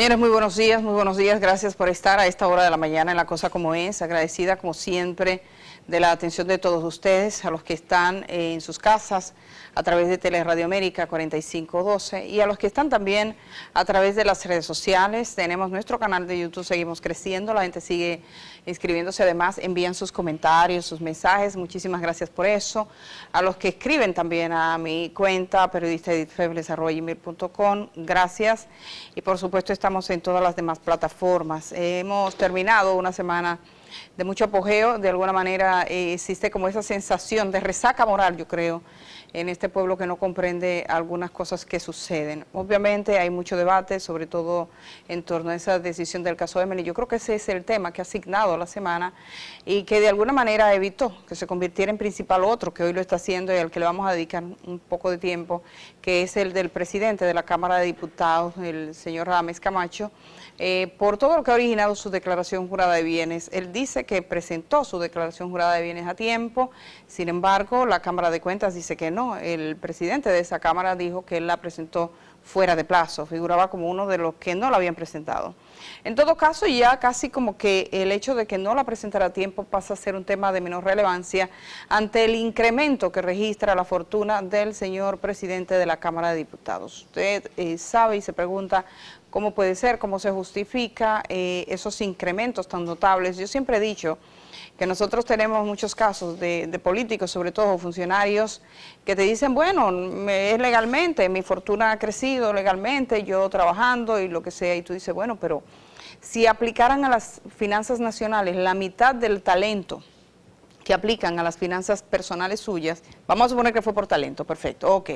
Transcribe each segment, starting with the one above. Señores, muy buenos días, gracias por estar a esta hora de la mañana en La Cosa Como Es, agradecida como siempre de la atención de todos ustedes, a los que están en sus casas a través de Teleradio América 4512 y a los que están también a través de las redes sociales. Tenemos nuestro canal de YouTube, seguimos creciendo, la gente sigue inscribiéndose, además envían sus comentarios, sus mensajes, muchísimas gracias por eso. A los que escriben también a mi cuenta, periodista Edith Febles, @gmail.com, gracias. Y por supuesto estamos en todas las demás plataformas. Hemos terminado una semana de mucho apogeo, de alguna manera existe como esa sensación de resaca moral, yo creo, en este pueblo que no comprende algunas cosas que suceden. Obviamente hay mucho debate, sobre todo en torno a esa decisión del caso Emely. Yo creo que ese es el tema que ha asignado la semana y que de alguna manera evitó que se convirtiera en principal otro, que hoy lo está haciendo y al que le vamos a dedicar un poco de tiempo, que es el del presidente de la Cámara de Diputados, el señor Radhamés Camacho, por todo lo que ha originado su declaración jurada de bienes. Él dice que presentó su declaración jurada de bienes a tiempo, sin embargo, la Cámara de Cuentas dice que no. El presidente de esa Cámara dijo que él la presentó fuera de plazo, figuraba como uno de los que no la habían presentado. En todo caso, ya casi como que el hecho de que no la presentara a tiempo pasa a ser un tema de menor relevancia ante el incremento que registra la fortuna del señor presidente de la Cámara de Diputados. Usted sabe y se pregunta cómo puede ser, cómo se justifica esos incrementos tan notables. Yo siempre he dicho que nosotros tenemos muchos casos de políticos, sobre todo funcionarios, que te dicen, bueno, es legalmente, mi fortuna ha crecido legalmente, yo trabajando y lo que sea, y tú dices, bueno, pero si aplicaran a las finanzas nacionales la mitad del talento que aplican a las finanzas personales suyas, vamos a suponer que fue por talento, perfecto, ok,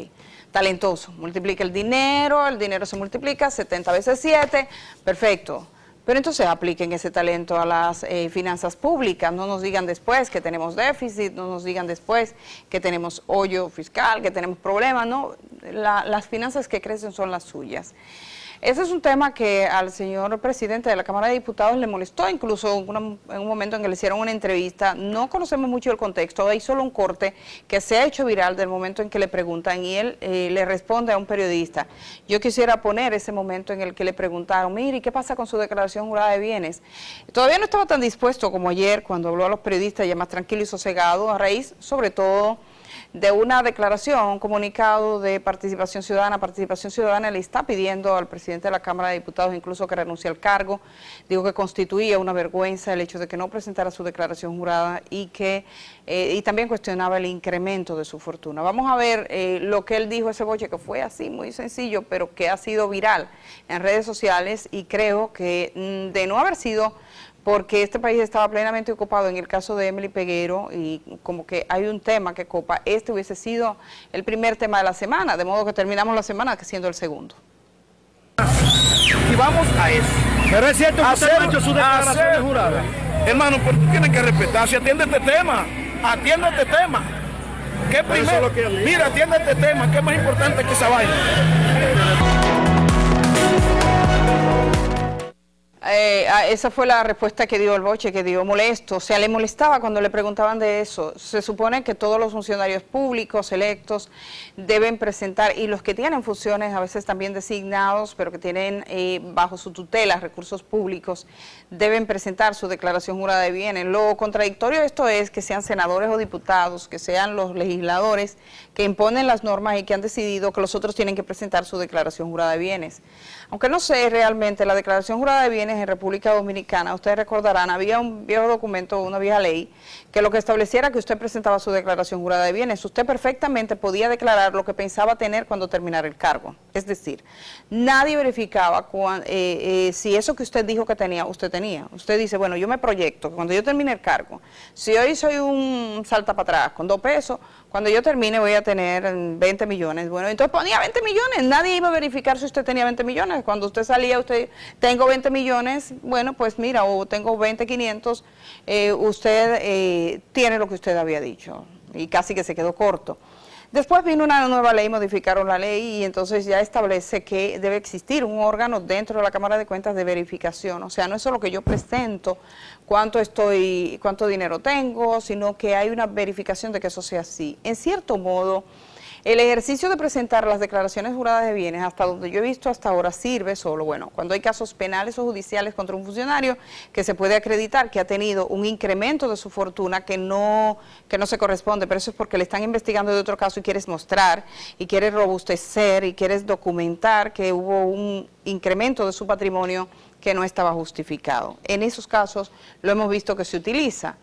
talentoso, multiplica el dinero se multiplica 70 veces 7, perfecto. Pero entonces apliquen ese talento a las finanzas públicas, no nos digan después que tenemos déficit, no nos digan después que tenemos hoyo fiscal, que tenemos problemas, no, las finanzas que crecen son las suyas. Ese es un tema que al señor presidente de la Cámara de Diputados le molestó, incluso en un momento en que le hicieron una entrevista, no conocemos mucho el contexto, hay solo un corte que se ha hecho viral del momento en que le preguntan y él le responde a un periodista. Yo quisiera poner ese momento en el que le preguntaron, mire, ¿qué pasa con su declaración jurada de bienes? Todavía no estaba tan dispuesto como ayer cuando habló a los periodistas, ya más tranquilo y sosegado, a raíz sobre todo de una declaración, un comunicado de Participación Ciudadana. Participación Ciudadana le está pidiendo al presidente de la Cámara de Diputados incluso que renuncie al cargo. Digo que constituía una vergüenza el hecho de que no presentara su declaración jurada y que también cuestionaba el incremento de su fortuna. Vamos a ver lo que él dijo ese boche, que fue así, muy sencillo, pero que ha sido viral en redes sociales y creo que de no haber sido porque este país estaba plenamente ocupado en el caso de Emely Peguero y como que hay un tema que copa, este hubiese sido el primer tema de la semana, de modo que terminamos la semana siendo el segundo. Y vamos a eso. Pero es cierto que usted ha hecho su declaración jurada. Hermano, pues tú tienes que respetar, si atiende este tema, atiende este tema. ¿Qué primero? Mira, atiende este tema, que es más importante que esa vaina. Esa fue la respuesta que dio el boche, que dio molesto, o sea, le molestaba cuando le preguntaban de eso. Se supone que todos los funcionarios públicos electos deben presentar, y los que tienen funciones a veces también designados, pero que tienen bajo su tutela recursos públicos, deben presentar su declaración jurada de bienes. Lo contradictorio de esto es que sean senadores o diputados, que sean los legisladores que imponen las normas y que han decidido que los otros tienen que presentar su declaración jurada de bienes. Aunque no sé realmente, la declaración jurada de bienes en República Dominicana, ustedes recordarán, había un viejo documento, una vieja ley, que lo que estableciera que usted presentaba su declaración jurada de bienes, usted perfectamente podía declarar lo que pensaba tener cuando terminara el cargo. Es decir, nadie verificaba si eso que usted dijo que tenía, usted tenía. Usted dice, bueno, yo me proyecto, que cuando yo termine el cargo, si hoy soy un salta para atrás con $2, cuando yo termine voy a tener 20 millones. Bueno, entonces ponía 20 millones, nadie iba a verificar si usted tenía 20 millones. Cuando usted salía, usted, tengo 20 millones, bueno, pues mira, o tengo 20,500, usted tiene lo que usted había dicho y casi que se quedó corto. Después vino una nueva ley, modificaron la ley y entonces ya establece que debe existir un órgano dentro de la Cámara de Cuentas de verificación. O sea, no es solo que yo presento cuánto dinero tengo, sino que hay una verificación de que eso sea así. En cierto modo, El ejercicio de presentar las declaraciones juradas de bienes, hasta donde yo he visto hasta ahora, sirve solo, bueno, cuando hay casos penales o judiciales contra un funcionario que se puede acreditar que ha tenido un incremento de su fortuna que no se corresponde, pero eso es porque le están investigando de otro caso y quieres mostrar y quieres robustecer y quieres documentar que hubo un incremento de su patrimonio que no estaba justificado. En esos casos lo hemos visto que se utiliza.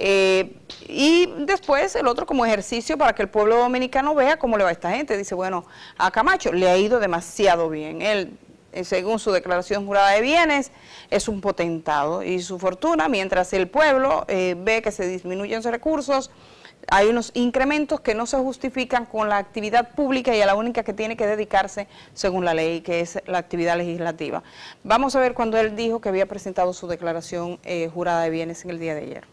Y después el otro como ejercicio para que el pueblo dominicano vea cómo le va a esta gente. Dice, bueno, a Camacho le ha ido demasiado bien. Él, según su declaración jurada de bienes, es un potentado y su fortuna, mientras el pueblo ve que se disminuyen sus recursos, hay unos incrementos que no se justifican con la actividad pública y a la única que tiene que dedicarse según la ley, que es la actividad legislativa. Vamos a ver cuando él dijo que había presentado su declaración jurada de bienes en el día de ayer.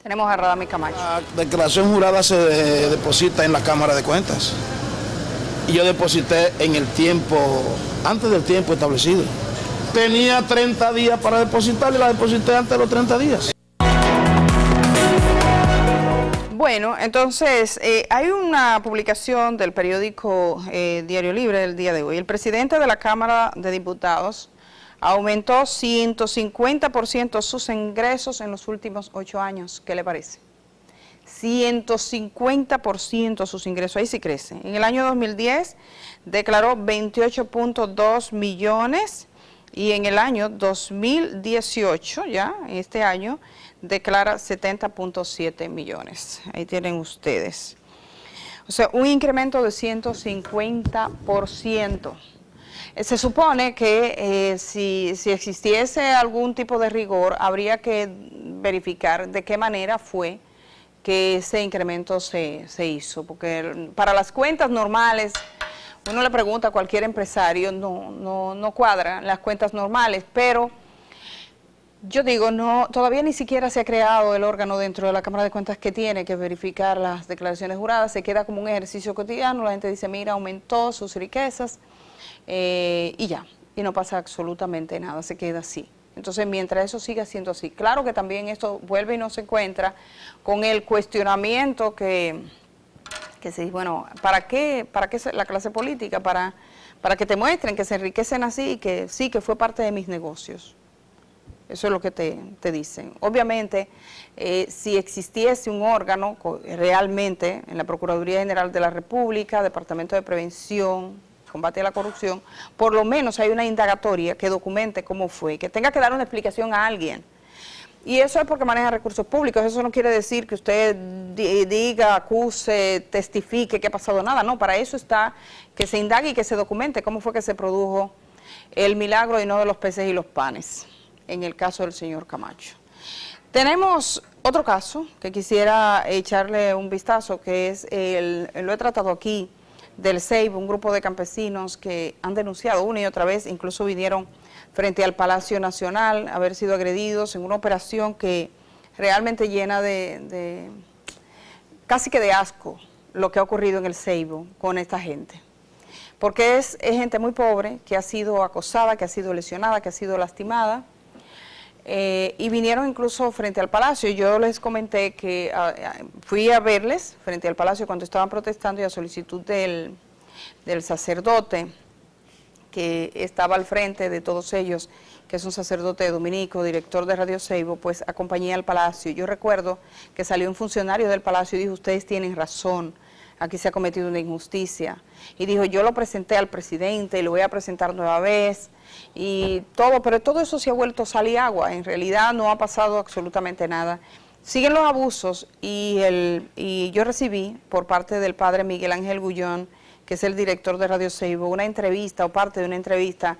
Tenemos a Radhamés Camacho. La declaración jurada se deposita en la Cámara de Cuentas. Y yo deposité en el tiempo, antes del tiempo establecido. Tenía 30 días para depositar y la deposité antes de los 30 días. Bueno, entonces, hay una publicación del periódico Diario Libre del día de hoy. El presidente de la Cámara de Diputados aumentó 150% sus ingresos en los últimos 8 años. ¿Qué le parece? 150% sus ingresos, ahí sí crece. En el año 2010 declaró 28.2 millones y en el año 2018, ya este año, declara 70.7 millones. Ahí tienen ustedes. O sea, un incremento de 150%. Se supone que si existiese algún tipo de rigor, habría que verificar de qué manera fue que ese incremento se hizo. Porque para las cuentas normales, uno le pregunta a cualquier empresario, no cuadran las cuentas normales, pero yo digo, no, todavía ni siquiera se ha creado el órgano dentro de la Cámara de Cuentas que tiene que verificar las declaraciones juradas. Se queda como un ejercicio cotidiano, la gente dice, mira, aumentó sus riquezas, y ya, y no pasa absolutamente nada, se queda así. Entonces, mientras eso siga siendo así, claro que también esto vuelve y no se encuentra con el cuestionamiento que se dice, bueno, ¿para qué la clase política? Para que te muestren que se enriquecen así y que sí, que fue parte de mis negocios. Eso es lo que te dicen. Obviamente, si existiese un órgano realmente en la Procuraduría General de la República, Departamento de Prevención, Combate a la Corrupción, por lo menos hay una indagatoria que documente cómo fue, que tenga que dar una explicación a alguien. Y eso es porque maneja recursos públicos. Eso no quiere decir que usted diga, acuse, testifique que ha pasado nada. No, para eso está que se indague y que se documente cómo fue que se produjo el milagro y no de los peces y los panes, en el caso del señor Camacho. Tenemos otro caso que quisiera echarle un vistazo, que es lo he tratado aquí, del Ceibo, un grupo de campesinos que han denunciado una y otra vez, incluso vinieron frente al Palacio Nacional, haber sido agredidos en una operación que realmente llena de casi que de asco lo que ha ocurrido en el Ceibo con esta gente. Porque es gente muy pobre que ha sido acosada, que ha sido lesionada, que ha sido lastimada. Y vinieron incluso frente al Palacio. Yo les comenté que fui a verles frente al Palacio cuando estaban protestando y a solicitud del sacerdote que estaba al frente de todos ellos, que es un sacerdote dominico, director de Radio Ceibo, pues acompañé al Palacio. Yo recuerdo que salió un funcionario del Palacio y dijo, ustedes tienen razón, aquí se ha cometido una injusticia. Y dijo, yo lo presenté al presidente y lo voy a presentar nueva vez. Y todo, pero todo eso se ha vuelto sal y agua. En realidad no ha pasado absolutamente nada. Siguen los abusos y yo recibí por parte del padre Miguel Ángel Gullón, que es el director de Radio Ceibo, una entrevista o parte de una entrevista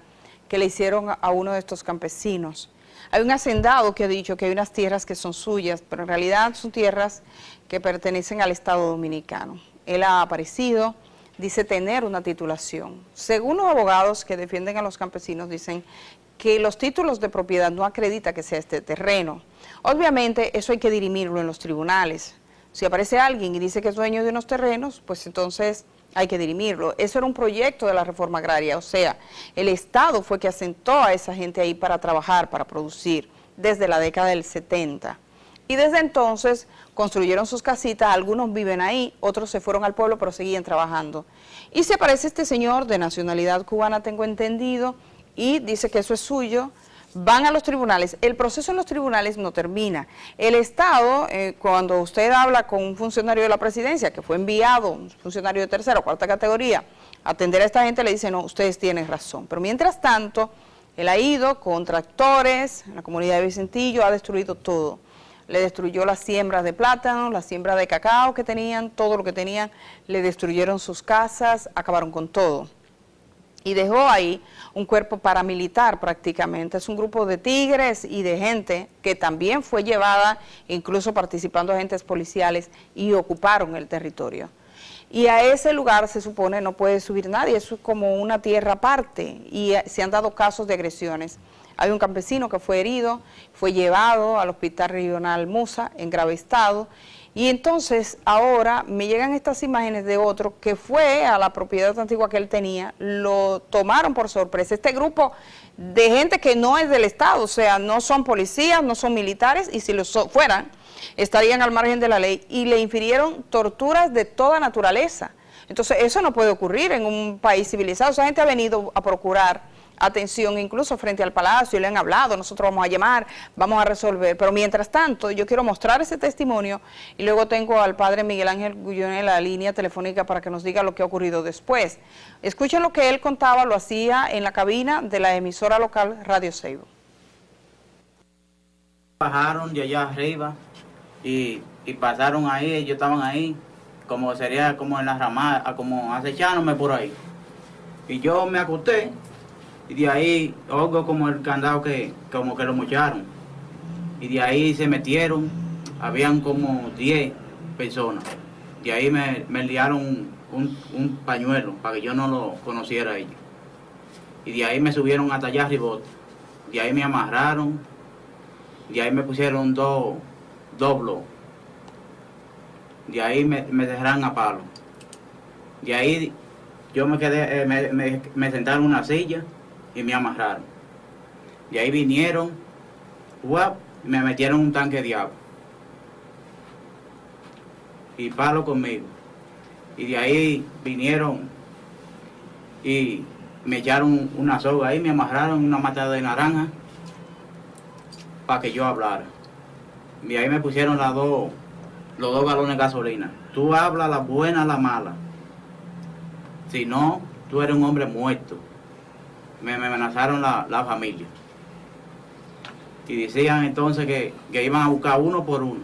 que le hicieron a uno de estos campesinos. Hay un hacendado que ha dicho que hay unas tierras que son suyas, pero en realidad son tierras que pertenecen al Estado Dominicano. Él ha aparecido, dice tener una titulación. Según los abogados que defienden a los campesinos, dicen que los títulos de propiedad no acredita que sea este terreno. Obviamente, eso hay que dirimirlo en los tribunales. Si aparece alguien y dice que es dueño de unos terrenos, pues entonces hay que dirimirlo. Eso era un proyecto de la reforma agraria, o sea, el Estado fue que asentó a esa gente ahí para trabajar, para producir, desde la década del 70. Y desde entonces construyeron sus casitas, algunos viven ahí, otros se fueron al pueblo pero seguían trabajando. Y se aparece este señor de nacionalidad cubana, tengo entendido, y dice que eso es suyo. Van a los tribunales, el proceso en los tribunales no termina. El Estado, cuando usted habla con un funcionario de la presidencia, que fue enviado, un funcionario de tercera o cuarta categoría, a atender a esta gente, le dice, no, ustedes tienen razón. Pero mientras tanto, él ha ido con tractores, en la comunidad de Vicentillo, ha destruido todo. Le destruyó las siembras de plátano, las siembras de cacao que tenían, todo lo que tenían, le destruyeron sus casas, acabaron con todo. Y dejó ahí un cuerpo paramilitar prácticamente, es un grupo de tigres y de gente que también fue llevada, incluso participando agentes policiales, y ocuparon el territorio. Y a ese lugar se supone no puede subir nadie, eso es como una tierra aparte, y se han dado casos de agresiones. Hay un campesino que fue herido, fue llevado al Hospital Regional Musa en grave estado, y entonces ahora me llegan estas imágenes de otro que fue a la propiedad antigua que él tenía, lo tomaron por sorpresa. Este grupo de gente que no es del Estado, o sea, no son policías, no son militares, y si lo fueran, estarían al margen de la ley, y le infirieron torturas de toda naturaleza. Entonces eso no puede ocurrir en un país civilizado. Esa gente ha venido a procurar atención, incluso frente al Palacio, y le han hablado, nosotros vamos a llamar, vamos a resolver. Pero mientras tanto, yo quiero mostrar ese testimonio, y luego tengo al padre Miguel Ángel Gullón en la línea telefónica para que nos diga lo que ha ocurrido después. Escuchen lo que él contaba, lo hacía en la cabina de la emisora local Radio Seibo. Bajaron de allá arriba y pasaron ahí, ellos estaban ahí, como sería como en las ramadas, como acechándome por ahí. Y yo me acosté, y de ahí oigo como el candado que como que lo mocharon, y de ahí se metieron, habían como 10 personas, de ahí me liaron un pañuelo para que yo no lo conociera a ellos, y de ahí me subieron a Tallarribot, de ahí me amarraron, de ahí me pusieron dos bloques, de ahí me dejaron a palo, de ahí yo me quedé, me sentaron en una silla y me amarraron. De ahí vinieron, ¡guap!, y me metieron un tanque de agua y palo conmigo. Y de ahí vinieron y me echaron una soga ahí, me amarraron una mata de naranja para que yo hablara. Y ahí me pusieron los dos galones de gasolina. Tú hablas la buena, la mala. Si no, tú eres un hombre muerto. Me amenazaron la familia. Y decían entonces que iban a buscar uno por uno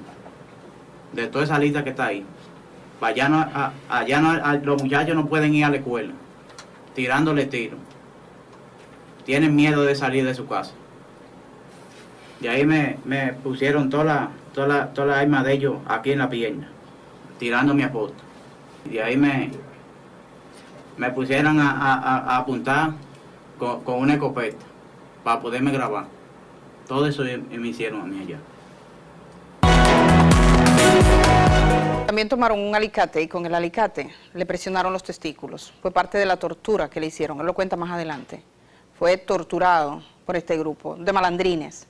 de toda esa lista que está ahí. Allá los muchachos no pueden ir a la escuela, tirándole tiros. Tienen miedo de salir de su casa. De ahí me pusieron toda la arma de ellos aquí en la pierna, tirándome a posta. Y de ahí me pusieron a apuntar con una escopeta para poderme grabar. Todo eso me hicieron a mí allá. También tomaron un alicate y con el alicate le presionaron los testículos. Fue parte de la tortura que le hicieron, él lo cuenta más adelante. Fue torturado por este grupo de malandrines.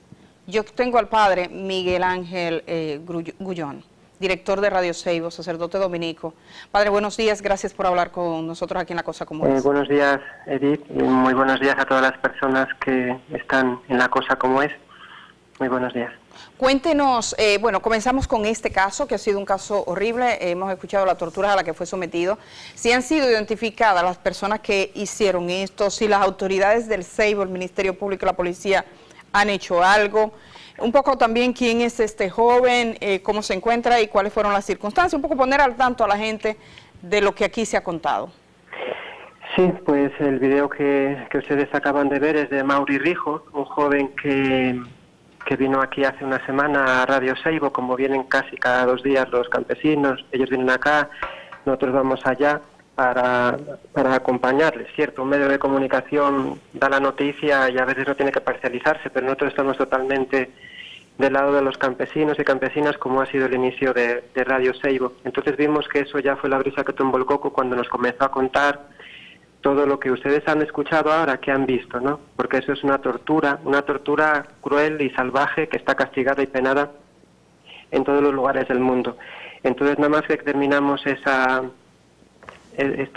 Yo tengo al padre Miguel Ángel Gullón, director de Radio Seibo, sacerdote dominico. Padre, buenos días, gracias por hablar con nosotros aquí en La Cosa Común. Muy buenos días, Edith, y muy buenos días a todas las personas que están en La Cosa Como Es. Muy buenos días. Cuéntenos, bueno, comenzamos con este caso, que ha sido un caso horrible, hemos escuchado la tortura a la que fue sometido. Si han sido identificadas las personas que hicieron esto, si las autoridades del Seibo, el Ministerio Público, la policía, han hecho algo. Un poco también quién es este joven, cómo se encuentra y cuáles fueron las circunstancias. Un poco poner al tanto a la gente de lo que aquí se ha contado. Sí, pues el video que ustedes acaban de ver es de Mauri Rijo, un joven que vino aquí hace una semana a Radio Seibo, como vienen casi cada dos días los campesinos. Ellos vienen acá, nosotros vamos allá para acompañarles. Cierto, un medio de comunicación da la noticia y a veces no tiene que parcializarse, pero nosotros estamos totalmente del lado de los campesinos y campesinas, como ha sido el inicio de Radio Seibo. Entonces vimos que eso ya fue la brisa que tumbó el coco cuando nos comenzó a contar todo lo que ustedes han escuchado ahora, que han visto, ¿no? Porque eso es una tortura cruel y salvaje que está castigada y penada en todos los lugares del mundo. Entonces, nada más que terminamos esta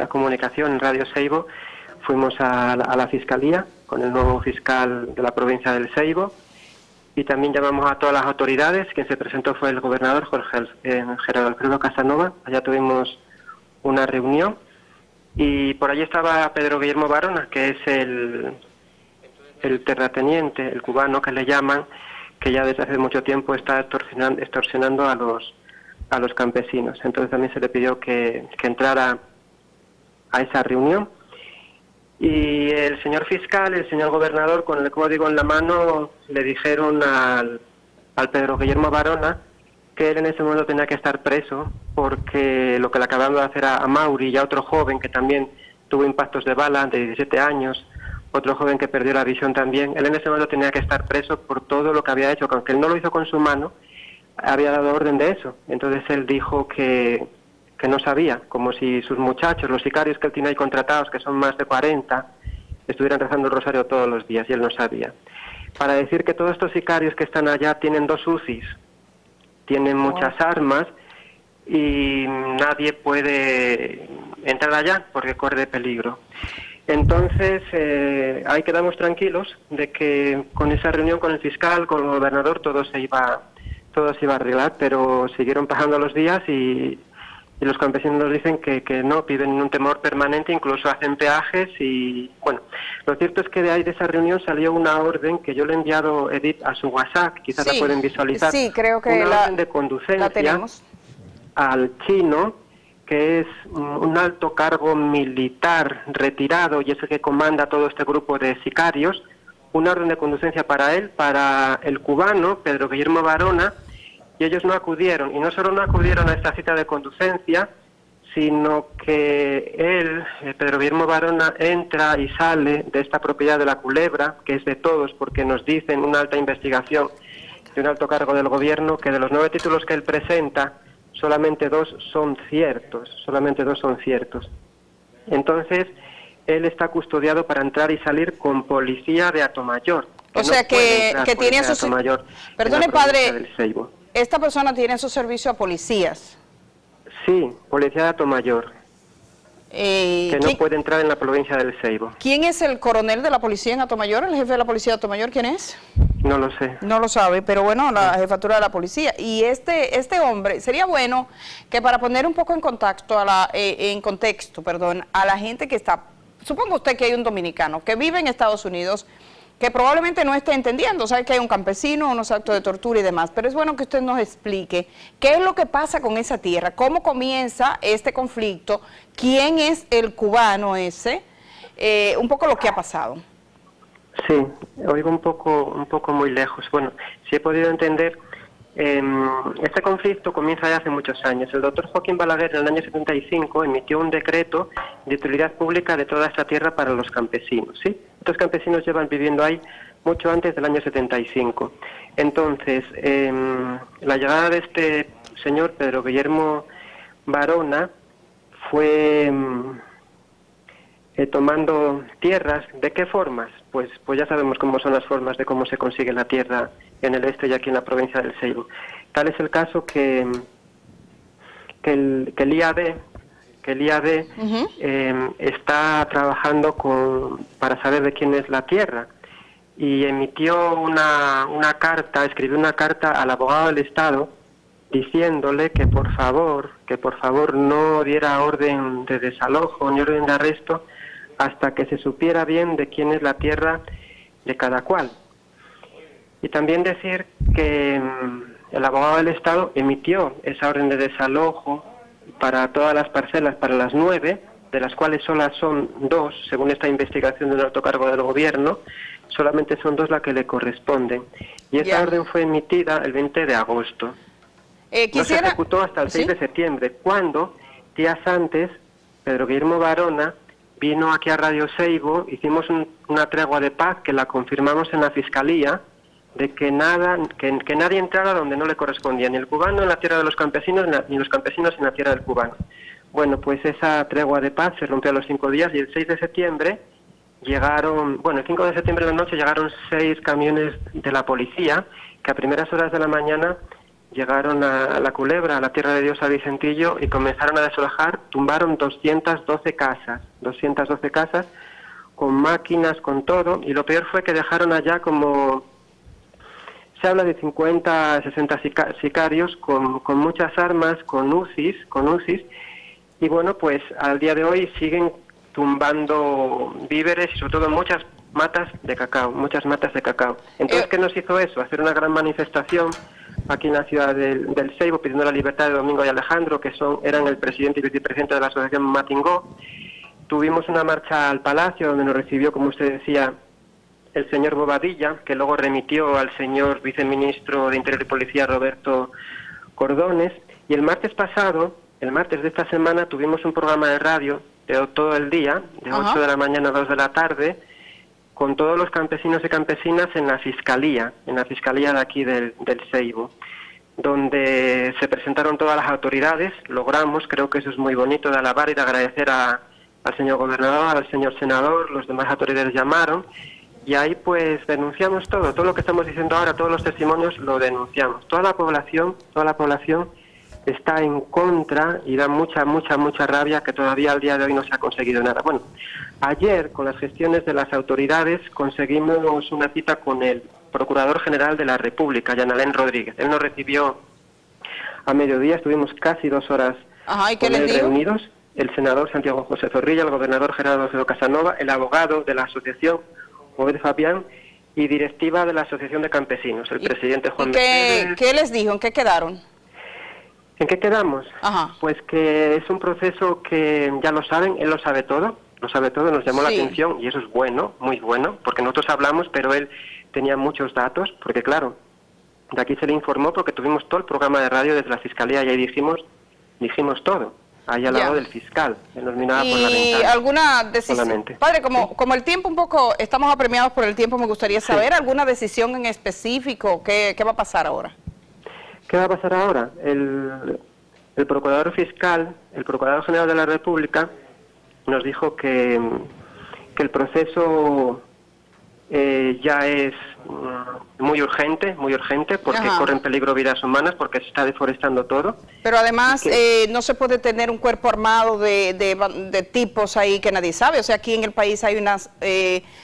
comunicación en Radio Seibo, fuimos a la Fiscalía con el nuevo fiscal de la provincia del Seibo, y también llamamos a todas las autoridades. Quien se presentó fue el gobernador Jorge Gerardo Casanova. Allá tuvimos una reunión y por allí estaba Pedro Guillermo Varona, que es el terrateniente, el cubano que le llaman, que ya desde hace mucho tiempo está extorsionando a los campesinos. Entonces también se le pidió que entrara a esa reunión. Y el señor fiscal, el señor gobernador, con el código en la mano, le dijeron al Pedro Guillermo Varona que él en ese momento tenía que estar preso, porque lo que le acababan de hacer a Mauri y a otro joven que también tuvo impactos de bala, de 17 años, otro joven que perdió la visión también, él en ese momento tenía que estar preso por todo lo que había hecho, que aunque él no lo hizo con su mano, había dado orden de eso. Entonces él dijo que no sabía, como si sus muchachos, los sicarios que él tiene ahí contratados, que son más de 40, estuvieran rezando el rosario todos los días, y él no sabía. Para decir que todos estos sicarios que están allá tienen 2 UCIs, tienen muchas armas, y nadie puede entrar allá porque corre peligro. Entonces, ahí quedamos tranquilos de que con esa reunión con el fiscal, con el gobernador, todo se iba a arreglar, pero siguieron pasando los días y los campesinos nos dicen que no, piden un temor permanente, incluso hacen peajes y, bueno, lo cierto es que de ahí de esa reunión salió una orden que yo le he enviado, Edith, a su WhatsApp, quizás sí, la pueden visualizar. Sí, creo que una orden de conducencia al chino, que es un alto cargo militar retirado y es el que comanda todo este grupo de sicarios, una orden de conducencia para él, para el cubano, Pedro Guillermo Varona, y ellos no acudieron, y no solo no acudieron a esta cita de conducencia, sino que él, Pedro Guillermo Varona, entra y sale de esta propiedad de La Culebra, que es de todos, porque nos dicen una alta investigación de un alto cargo del gobierno, que de los 9 títulos que él presenta, solamente 2 son ciertos, solamente 2 son ciertos. Entonces, él está custodiado para entrar y salir con policía de Atomayor. O sea que tiene a su... Perdone, padre, esta persona tiene a su servicio a policías. Sí, policía de Atomayor, que no puede entrar en la provincia del Seibo. ¿Quién es el coronel de la policía en Atomayor, el jefe de la policía de Atomayor? ¿Quién es? No lo sé. No lo sabe, pero bueno, la jefatura de la policía. Y este hombre, sería bueno que para poner un poco en contacto, a la gente que está, supongo usted que hay un dominicano que vive en Estados Unidos, que probablemente no esté entendiendo, sabe que hay un campesino, unos actos de tortura y demás, pero es bueno que usted nos explique qué es lo que pasa con esa tierra, cómo comienza este conflicto, quién es el cubano ese, un poco lo que ha pasado. Sí, oigo un poco muy lejos. Bueno, si he podido entender, este conflicto comienza ya hace muchos años. El doctor Joaquín Balaguer en el año 75 emitió un decreto de utilidad pública de toda esta tierra para los campesinos, ¿sí? Estos campesinos llevan viviendo ahí mucho antes del año 75. Entonces, la llegada de este señor Pedro Guillermo Varona fue... tomando tierras. ¿De qué formas? Pues ya sabemos cómo son las formas de cómo se consigue la tierra en el este y aquí en la provincia del Seibo. Tal es el caso que el IAD está trabajando para saber de quién es la tierra, y emitió escribió una carta al abogado del Estado diciéndole que por favor no diera orden de desalojo ni orden de arresto hasta que se supiera bien de quién es la tierra de cada cual. Y también decir que el abogado del Estado emitió esa orden de desalojo para todas las parcelas, para las 9, de las cuales solo son 2, según esta investigación de un alto cargo del gobierno, solamente son 2 las que le corresponden. Y esta orden fue emitida el 20 de agosto. No se ejecutó hasta el 6 de septiembre, cuando, días antes, Pedro Guillermo Varona vino aquí a Radio Seibo, hicimos una tregua de paz que la confirmamos en la Fiscalía, de que nadie entrara donde no le correspondía, ni el cubano en la tierra de los campesinos, ni los campesinos en la tierra del cubano. Bueno, pues esa tregua de paz se rompió a los 5 días, y el 6 de septiembre llegaron, bueno, el 5 de septiembre de la noche llegaron 6 camiones de la policía, que a primeras horas de la mañana llegaron a La Culebra, a la tierra de Dios, a Vicentillo, y comenzaron a desalojar. Tumbaron 212 casas, con máquinas, con todo, y lo peor fue que dejaron allá como, se habla de 50, 60 sicarios con muchas armas, con UCIs, y bueno, pues al día de hoy siguen tumbando víveres y sobre todo muchas matas de cacao, Entonces, ¿qué nos hizo eso? Hacer una gran manifestación aquí en la ciudad del Seibo, pidiendo la libertad de Domingo y Alejandro, que eran el presidente y vicepresidente de la asociación Matingó. Tuvimos una marcha al Palacio, donde nos recibió, como usted decía, el señor Bobadilla, que luego remitió al señor viceministro de Interior y Policía, Roberto Cordones. Y el martes pasado, el martes de esta semana, tuvimos un programa de radio de todo el día, de 8 de la mañana a 2 de la tarde, con todos los campesinos y campesinas en la fiscalía de aquí del Seibo, donde se presentaron todas las autoridades. Logramos, creo que eso es muy bonito de alabar y de agradecer al señor gobernador, al señor senador, los demás autoridades llamaron, y ahí pues denunciamos todo lo que estamos diciendo ahora, todos los testimonios lo denunciamos. Toda la población está en contra y da mucha rabia que todavía al día de hoy no se ha conseguido nada. Bueno, ayer con las gestiones de las autoridades conseguimos una cita con el Procurador General de la República, Yanalén Rodríguez. Él nos recibió a mediodía, estuvimos casi 2 horas con él reunidos. El senador Santiago José Zorrilla, el gobernador Gerardo Casanova, el abogado de la asociación, Joven Fabián, y directiva de la asociación de campesinos, el presidente Juan Mercedes. ¿Qué les dijo? ¿En qué quedaron? ¿En qué quedamos? Ajá. Pues que es un proceso que ya lo saben, él lo sabe todo, nos llamó la atención, y eso es bueno, muy bueno, porque nosotros hablamos, pero él tenía muchos datos, porque claro, de aquí se le informó, porque tuvimos todo el programa de radio desde la fiscalía, y ahí dijimos todo, ahí al lado del fiscal, él nos miraba por la ventana. ¿Y alguna decisión? Padre, como el tiempo un poco, estamos apremiados por el tiempo, me gustaría saber alguna decisión en específico, ¿qué va a pasar ahora? ¿Qué va a pasar ahora? El procurador fiscal, el procurador general de la República, nos dijo que el proceso ya es muy urgente, porque corren peligro vidas humanas, porque se está deforestando todo. Pero además no se puede tener un cuerpo armado de tipos ahí que nadie sabe. O sea, aquí en el país hay unas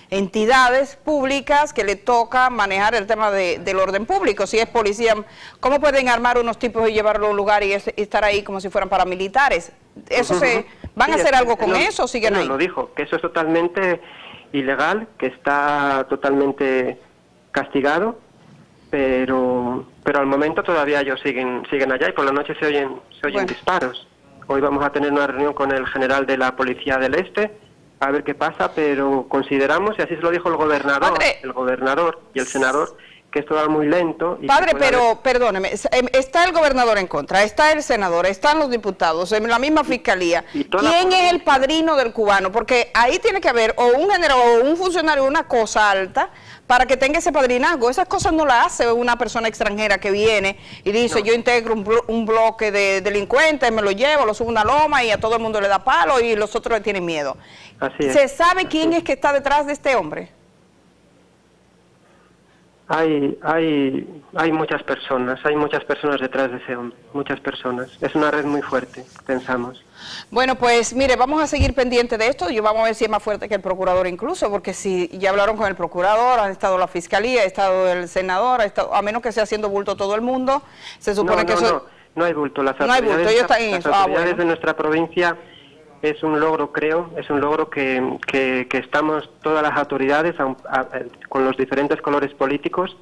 entidades públicas que le toca manejar el tema del orden público. Si es policía, ¿cómo pueden armar unos tipos y llevarlo a un lugar y estar ahí como si fueran paramilitares? Eso ¿Van a hacer algo con eso o siguen ahí? No, lo dijo, que eso es totalmente ilegal, que está totalmente castigado, pero al momento todavía ellos siguen allá, y por la noche se oyen disparos. Hoy vamos a tener una reunión con el general de la Policía del Este, a ver qué pasa, pero consideramos, y así se lo dijo el gobernador, Padre, el gobernador y el senador, que esto va muy lento. Y Padre, perdóneme, está el gobernador en contra, está el senador, están los diputados, en la misma fiscalía. ¿Quién es el padrino del cubano? Porque ahí tiene que haber o un general o un funcionario, una cosa alta, para que tenga ese padrinazgo. Esas cosas no las hace una persona extranjera que viene y dice, yo integro un bloque de delincuentes, me lo llevo, lo subo una loma y a todo el mundo le da palo y los otros le tienen miedo. Así es. ¿Se sabe quién es que está detrás de este hombre? Hay muchas personas detrás de ese hombre, muchas personas. Es una red muy fuerte, pensamos. Bueno, pues mire, vamos a seguir pendiente de esto. Vamos a ver si es más fuerte que el procurador incluso, porque si ya hablaron con el procurador, ha estado la fiscalía, ha estado el senador, a menos que sea haciendo bulto todo el mundo, se supone que eso... No hay bulto, las autoridades de nuestra provincia... Es un logro, creo, que estamos todas las autoridades con los diferentes colores políticos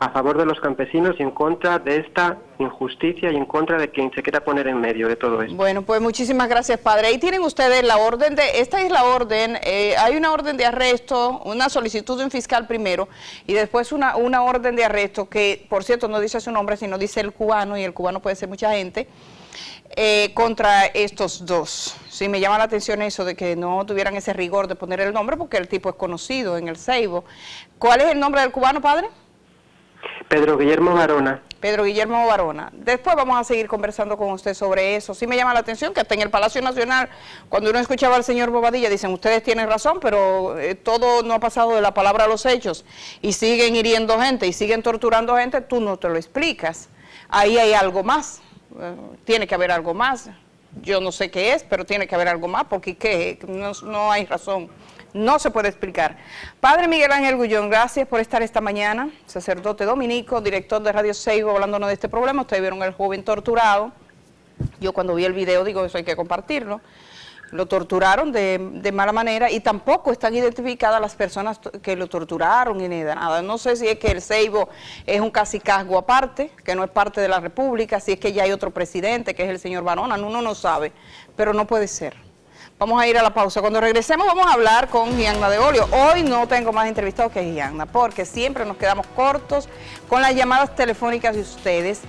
a favor de los campesinos y en contra de esta injusticia y en contra de quien se quiera poner en medio de todo esto. Bueno, pues muchísimas gracias, padre. Ahí tienen ustedes la orden hay una orden de arresto, una solicitud de un fiscal primero y después una orden de arresto que, por cierto, no dice su nombre, sino dice el cubano, y el cubano puede ser mucha gente. Contra estos dos. Sí, me llama la atención eso de que no tuvieran ese rigor de poner el nombre, porque el tipo es conocido en el Seibo. ¿Cuál es el nombre del cubano, padre? Pedro Guillermo Varona. Pedro Guillermo Varona. Después vamos a seguir conversando con usted sobre eso. Sí me llama la atención que hasta en el Palacio Nacional, cuando uno escuchaba al señor Bobadilla, dicen, ustedes tienen razón, pero todo no ha pasado de la palabra a los hechos, y siguen hiriendo gente, y siguen torturando gente, tú no te lo explicas. ahí hay algo más, tiene que haber algo más. Yo no sé qué es, pero tiene que haber algo más, porque ¿qué? No hay razón, no se puede explicar. Padre Miguel Ángel Gullón, gracias por estar esta mañana, sacerdote dominico, director de Radio Seibo, hablándonos de este problema. Ustedes vieron al joven torturado, yo cuando vi el video digo, eso hay que compartirlo. Lo torturaron de mala manera y tampoco están identificadas las personas que lo torturaron ni nada. No sé si es que el Seibo es un cacicazgo aparte, que no es parte de la República, si es que ya hay otro presidente, que es el señor Varona, uno no sabe, pero no puede ser. Vamos a ir a la pausa. Cuando regresemos vamos a hablar con Gianna De Olio. Hoy no tengo más entrevistados que Gianna, porque siempre nos quedamos cortos con las llamadas telefónicas de ustedes.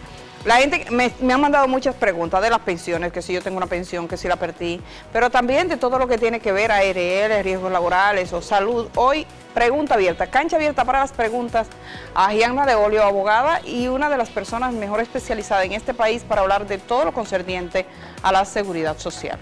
La gente me han mandado muchas preguntas de las pensiones, que si yo tengo una pensión, que si la perdí, pero también de todo lo que tiene que ver a ARL, riesgos laborales o salud. Hoy, pregunta abierta, cancha abierta para las preguntas a Gianna De Olio, abogada y una de las personas mejor especializadas en este país para hablar de todo lo concerniente a la seguridad social.